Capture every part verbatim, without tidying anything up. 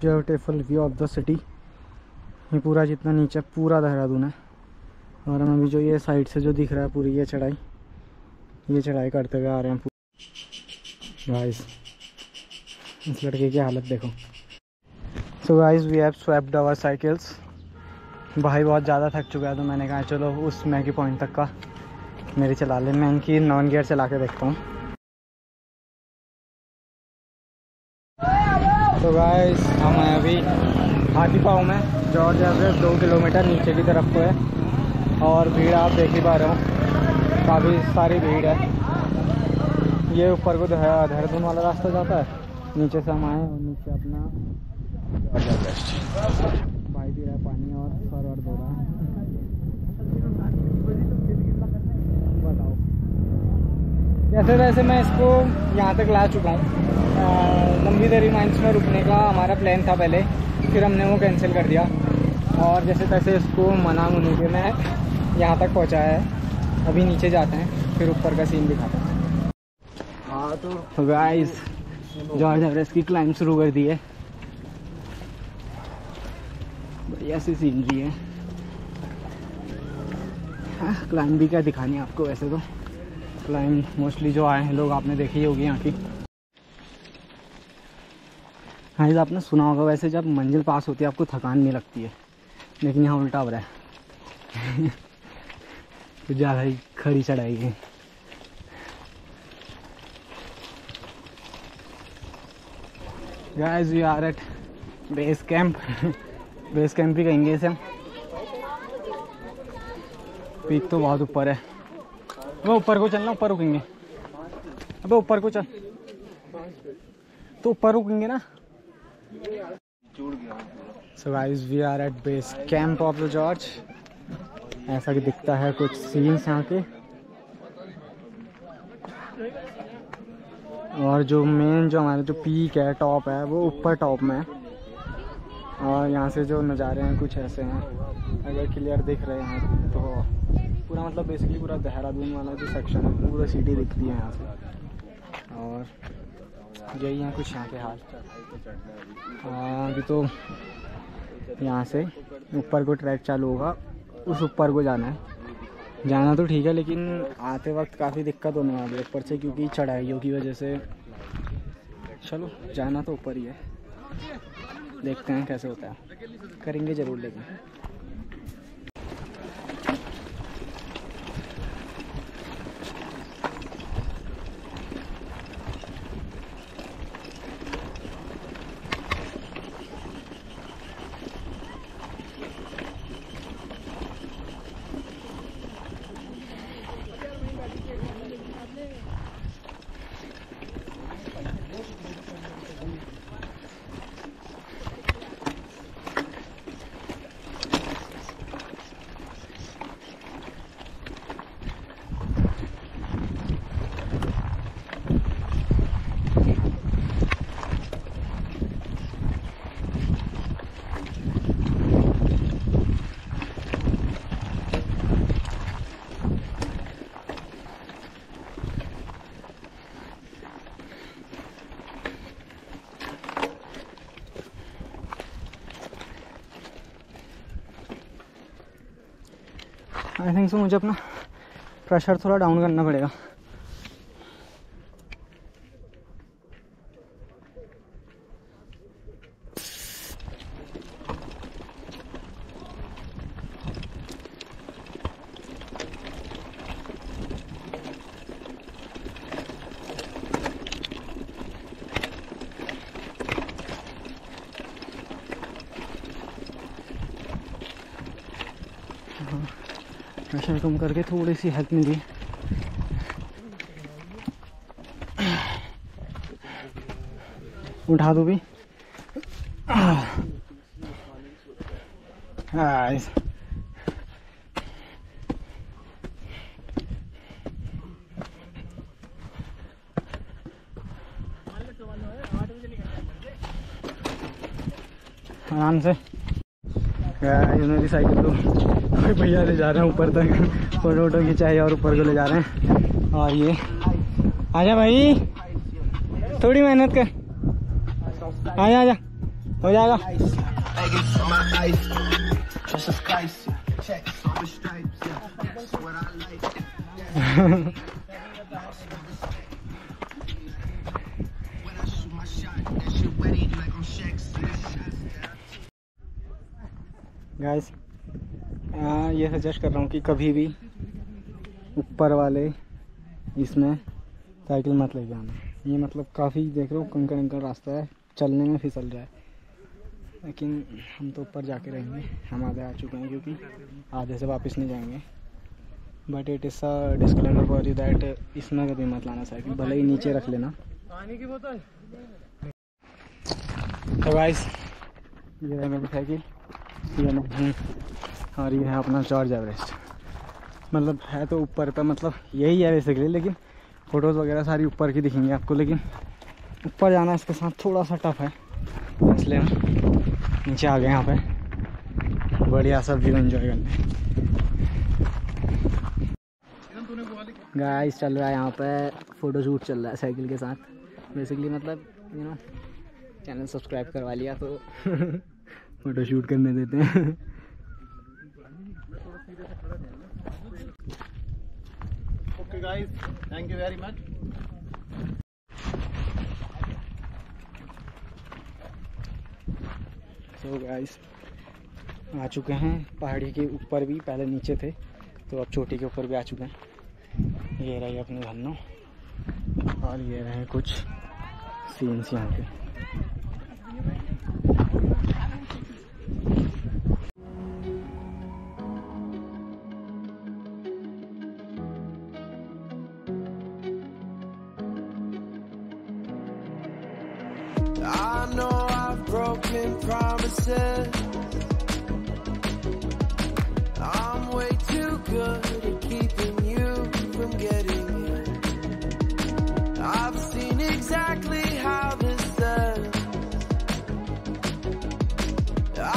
Beautiful view of the city. ये पूरा जितना नीचे पूरा देहरादून है और हम अभी जो ये साइड से जो दिख रहा है पूरी ये चढ़ाई ये चढ़ाई करते हुए आ रहे हैं। गाइस इस लड़के की हालत देखो। So guys we have swapped our cycles. भाई बहुत ज़्यादा थक चुका है तो मैंने कहा चलो उस मैगी पॉइंट तक का मेरी चला ले, मैं इनकी नॉन गियर चला के देखता हूँ। तो गाइस हम हैं अभी हाथी पाँव में, जॉर्ज एवरेस्ट दो किलोमीटर नीचे की तरफ को है और भीड़ आप देख ही पा रहे हो, काफ़ी सारी भीड़ है। ये ऊपर को देहरादून वाला रास्ता जाता है, नीचे से हम आए और नीचे अपना जॉर्ज एवरेस्ट। भाई भी है पानी और सर और दो रहा बताओ जैसे वैसे मैं इसको यहाँ तक ला चुका हूँ। लंबी दरी माइंस में रुकने का हमारा प्लान था पहले, फिर हमने वो कैंसिल कर दिया और जैसे तैसे इसको मना मुनी के मैं यहाँ तक पहुँचाया है। अभी नीचे जाते हैं फिर ऊपर का सीन दिखाते हैं। हाँ तो गाइस जॉर्ज एवरेस्ट की क्लाइंब शुरू कर दी है, बढ़िया सी सीनरी है। हाँ क्लाइंब भी क्या दिखानी है आपको, वैसे तो क्लाइंब मोस्टली जो आए हैं लोग आपने देखी होगी यहाँ की। हाँ गाइस आपने सुना होगा वैसे जब मंजिल पास होती है आपको थकान नहीं लगती है, लेकिन यहाँ उल्टा हो रहा है। कुछ ज़्यादा ही खड़ी चढ़ाई है। Guys we are at base camp. Base camp भी कहेंगे इसे हम। पीक तो बहुत ऊपर है, वो ऊपर को चलना, ऊपर रुकेंगे। अबे ऊपर को चल तो ऊपर रुकेंगे ना। So guys we are at base camp of the George। ऐसा कि दिखता है कुछ सीन्स यहाँ के, और जो मेन जो हमारा जो पीक है टॉप है वो ऊपर टॉप में है और यहाँ से जो नज़ारे हैं कुछ ऐसे हैं। अगर क्लियर दिख रहे हैं तो पूरा मतलब बेसिकली पूरा देहरादून वाला जो सेक्शन है पूरा सिटी दिखती है यहाँ से और यही है कुछ यहाँ के हाल। हाँ अभी तो यहाँ से ऊपर को ट्रैक चालू होगा, उस ऊपर को जाना है। जाना तो ठीक है लेकिन आते वक्त काफ़ी दिक्कत होने वाली है ऊपर से, क्योंकि चढ़ाइयों की वजह से। चलो जाना तो ऊपर ही है, देखते हैं कैसे होता है, करेंगे ज़रूर लेकिन। आई थिंक सो मुझे अपना प्रेशर थोड़ा डाउन करना पड़ेगा। प्रेशर कम करके थोड़ी सी हेल्प मिली। उठा दो भी। गाइस आराम से। मेरी साइकिल तो कोई भैया ले जा रहे हैं ऊपर तक, फोटो वोटो खिंचाई और ऊपर को ले जा रहे हैं। और ये आजा भाई, थोड़ी मेहनत कर, आजा आजा। हो जाएगा। गाइस ये सजेस्ट कर रहा हूँ कि कभी भी ऊपर वाले इसमें साइकिल मत लेके आना। ये मतलब काफ़ी देख रहे हो कंकड़ कंकड़ रास्ता है, चलने में फिसल रहा है, लेकिन हम तो ऊपर जाके रहेंगे। हम आधे आ चुके हैं क्योंकि आधे से वापस नहीं जाएंगे। But it is a disclaimer for you that इसमें कभी मत लाना साइकिल, भले ही नीचे रख लेना। पानी की बोतल। तो गाइस ये है मेरी साइकिल, ये नहीं, और ये है अपना जॉर्ज एवरेस्ट। मतलब है तो ऊपर पर, मतलब यही है बेसिकली, लेकिन फ़ोटोज़ वगैरह सारी ऊपर की दिखेंगी आपको। लेकिन ऊपर जाना इसके साथ थोड़ा सा टफ है, इसलिए हम नीचे आ गए। यहाँ पे बढ़िया सा व्यू एंजॉय करने गाइस चल रहा है। यहाँ पे फ़ोटो शूट चल रहा है साइकिल के साथ बेसिकली। मतलब यू नो चैनल सब्सक्राइब करवा लिया तो फोटो शूट करने देते हैं। Okay guys, thank you very much. So guys आ चुके हैं पहाड़ी के ऊपर भी, पहले नीचे थे तो अब चोटी के ऊपर भी आ चुके हैं। ये रही अपने झरनों और ये रहे कुछ सीन्स यहाँ के। I know I've broken promises. I'm way too good at keeping you from getting it. I've seen exactly how this ends.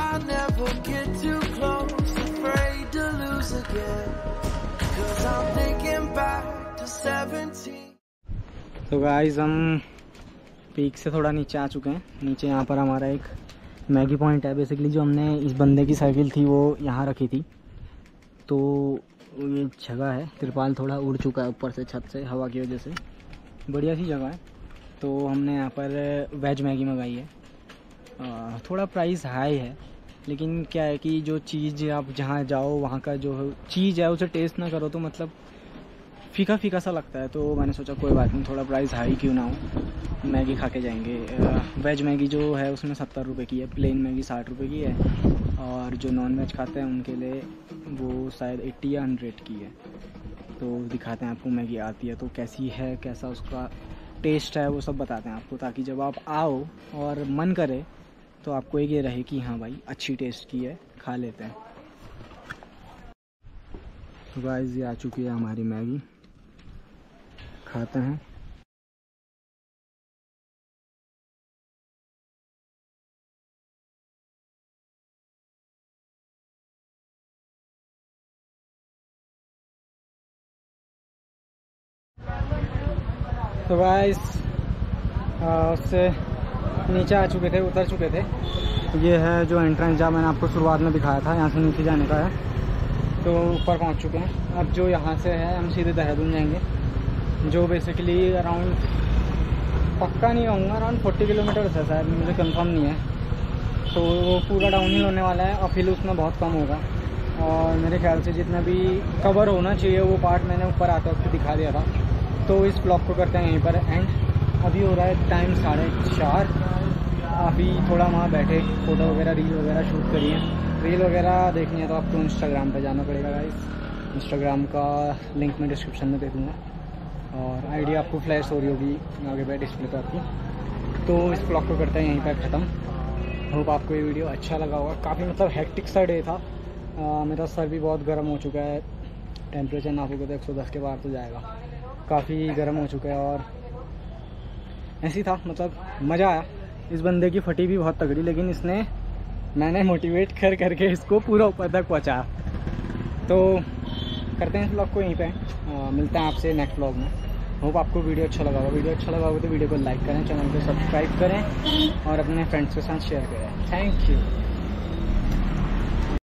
I never get too close, afraid to lose again. 'Cause I'm thinking back to seventeen. So guys, I'm. Peak से थोड़ा नीचे आ चुके हैं। नीचे यहाँ पर हमारा एक मैगी पॉइंट है बेसिकली। जो हमने इस बंदे की साइकिल थी वो यहाँ रखी थी, तो ये जगह है। तिरपाल थोड़ा उड़ चुका है ऊपर से, छत से, हवा की वजह से। बढ़िया सी जगह है। तो हमने यहाँ पर वेज मैगी मंगाई है। आ, थोड़ा प्राइस हाई है, लेकिन क्या है कि जो चीज़ आप जहाँ जाओ वहाँ का जो चीज़ है उसे टेस्ट ना करो तो मतलब फीका फीका सा लगता है। तो मैंने सोचा कोई बात नहीं, थोड़ा प्राइस हाई क्यों ना हो, मैगी खा के जाएंगे। वेज मैगी जो है उसमें सत्तर रुपये की है, प्लेन मैगी साठ रुपये की है, और जो नॉन वेज खाते हैं उनके लिए वो शायद एट्टी या हंड्रेड की है। तो दिखाते हैं आपको मैगी आती है तो कैसी है, कैसा उसका टेस्ट है, वो सब बताते हैं आपको, ताकि जब आप आओ और मन करे तो आपको ये रहे कि हाँ भाई अच्छी टेस्ट की है, खा लेते हैं। तो गाइस ये आ चुकी है हमारी मैगी, खाते हैं। तो गाइस उससे नीचे आ चुके थे, उतर चुके थे। ये है जो एंट्रेंस जहाँ मैंने आपको शुरुआत में दिखाया था, यहाँ से नीचे जाने का है। तो ऊपर पहुँच चुके हैं। अब जो यहाँ से है हम सीधे देहरादून जाएंगे, जो बेसिकली अराउंड, पक्का नहीं कहूँगा, अराउंड फोर्टी किलोमीटर है शायद, मुझे कंफर्म नहीं है। तो वो पूरा डाउनहिल होने वाला है, अपहिल उसमें बहुत कम होगा। और मेरे ख्याल से जितना भी कवर होना चाहिए वो पार्ट मैंने ऊपर आते वक्त दिखा दिया था। तो इस ब्लॉग को करते हैं यहीं पर एंड। अभी हो रहा है टाइम साढ़े चार। अभी थोड़ा वहाँ बैठे फ़ोटो वगैरह, रील वगैरह शूट करिए। रील वगैरह देखनी है तो आपको इंस्टाग्राम पे जाना पड़ेगा गाइस। इंस्टाग्राम का लिंक मैं डिस्क्रिप्शन में दे दूँगा, और आईडी आपको फ्लैश हो रही होगी आगे पे डिस्प्ले पर आपकी। तो इस ब्लॉग को करते हैं यहीं पर ख़त्म। होप आपको ये वीडियो अच्छा लगा होगा। काफ़ी मतलब हेक्टिक सा डे था। आ, मेरा सर भी बहुत गर्म हो चुका है। टेम्परेचर नापोगे तो एक सौ दस के बाहर तो जाएगा, काफ़ी गर्म हो चुका है। और ऐसी था, मतलब मज़ा आया। इस बंदे की फटी भी बहुत तगड़ी, लेकिन इसने मैंने मोटिवेट कर करके इसको पूरा ऊपर तक पहुंचाया। तो करते हैं इस ब्लॉग को यहीं पे। आ, मिलते हैं आपसे नेक्स्ट ब्लॉग में। होप आपको वीडियो अच्छा लगा होगा। वीडियो अच्छा लगा होगा तो वीडियो को लाइक करें, चैनल को सब्सक्राइब करें और अपने फ्रेंड्स के साथ शेयर करें। Thank you.